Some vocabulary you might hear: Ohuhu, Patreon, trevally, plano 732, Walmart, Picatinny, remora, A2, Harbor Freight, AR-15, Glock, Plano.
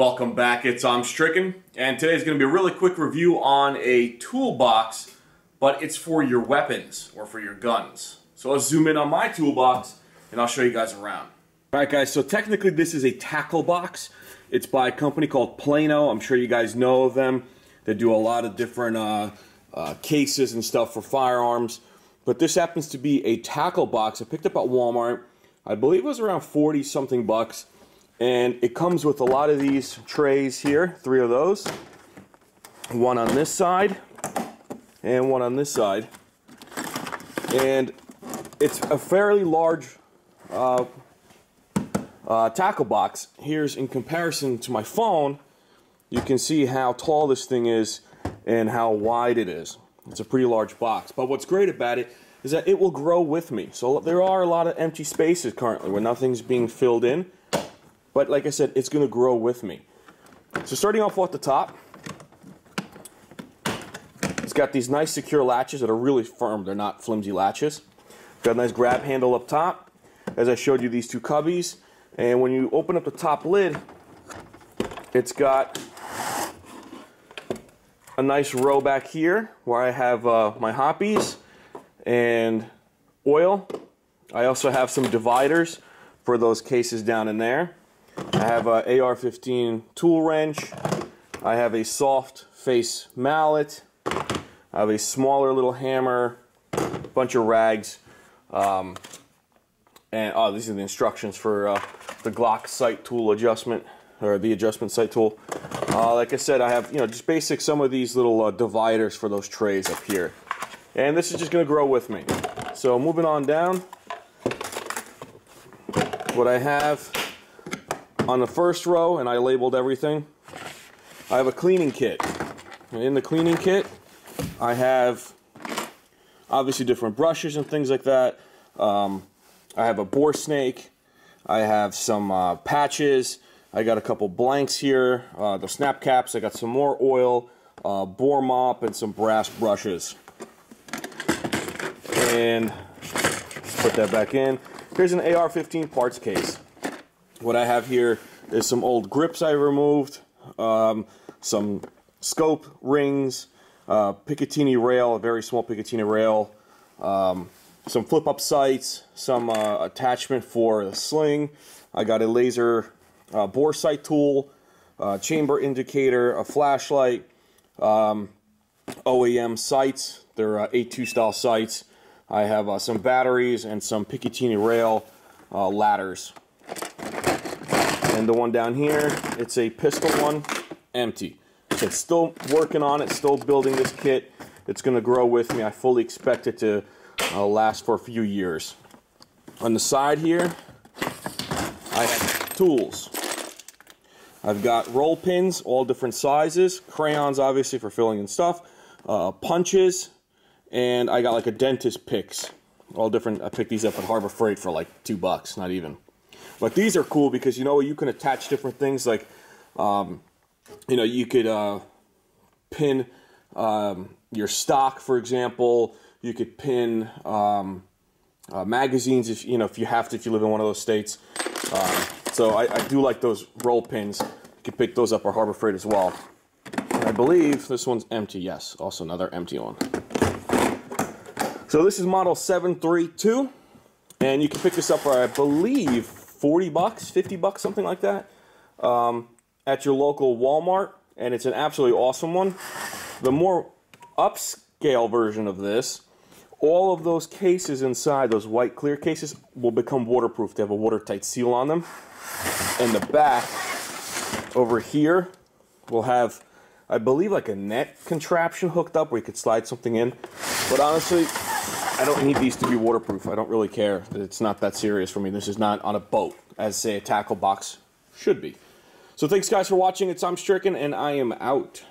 Welcome back, it's Stricken, and today's going to be a really quick review on a toolbox, but it's for your weapons or for your guns. So let's zoom in on my toolbox and I'll show you guys around. Alright guys, so technically this is a tackle box. It's by a company called Plano. I'm sure you guys know of them. They do a lot of different cases and stuff for firearms, but this happens to be a tackle box I picked up at Walmart. I believe it was around 40 something bucks. And it comes with a lot of these trays here, three of those. One on this side, and one on this side. And it's a fairly large tackle box. Here's in comparison to my phone, you can see how tall this thing is and how wide it is. It's a pretty large box. But what's great about it is that it will grow with me. So there are a lot of empty spaces currently where nothing's being filled in. But like I said, it's going to grow with me. So starting off at the top, it's got these nice secure latches that are really firm. They're not flimsy latches. Got a nice grab handle up top. As I showed you, these two cubbies. And when you open up the top lid, it's got a nice row back here where I have my hoppies and oil. I also have some dividers for those cases down in there. I have an AR-15 tool wrench, I have a soft face mallet, I have a smaller little hammer, a bunch of rags, and these are the instructions for the Glock sight tool adjustment, or the adjustment sight tool. Like I said, I have, you know, just basic some of these little dividers for those trays up here. And this is just going to grow with me. So moving on down, what I have on the first row, and I labeled everything, I have a cleaning kit. And in the cleaning kit, I have obviously different brushes and things like that. I have a boar snake. I have some patches. I got a couple blanks here, the snap caps. I got some more oil, boar mop, and some brass brushes. And let's put that back in. Here's an AR-15 parts case. What I have here is some old grips I removed, some scope rings, Picatinny rail, a very small Picatinny rail, some flip-up sights, some attachment for the sling. I got a laser bore sight tool, chamber indicator, a flashlight, OEM sights. They're A2 style sights. I have some batteries and some Picatinny rail ladders. And the one down here, it's a pistol one, empty. So it's still working on it, still building this kit. It's going to grow with me. I fully expect it to last for a few years. On the side here, I have tools. I've got roll pins, all different sizes, crayons obviously for filling and stuff, punches, and I got like a dentist picks. All different. I picked these up at Harbor Freight for like $2, not even. But these are cool because, you know, you can attach different things like, you know, you could pin your stock, for example. You could pin magazines, if you know, if you have to, if you live in one of those states. So I do like those roll pins. You can pick those up at Harbor Freight as well. And I believe this one's empty, yes. Also another empty one. So this is model 732. And you can pick this up for, I believe, $40, $50, something like that, at your local Walmart, and it's an absolutely awesome one. The more upscale version of this, all of those cases inside, those white clear cases, will become waterproof. They have a watertight seal on them. And the back over here will have, I believe, like a net contraption hooked up where you could slide something in. But honestly, I don't need these to be waterproof. I don't really care. It's not that serious for me. This is not on a boat, as, say, a tackle box should be. So thanks, guys, for watching. It's Stricken, and I am out.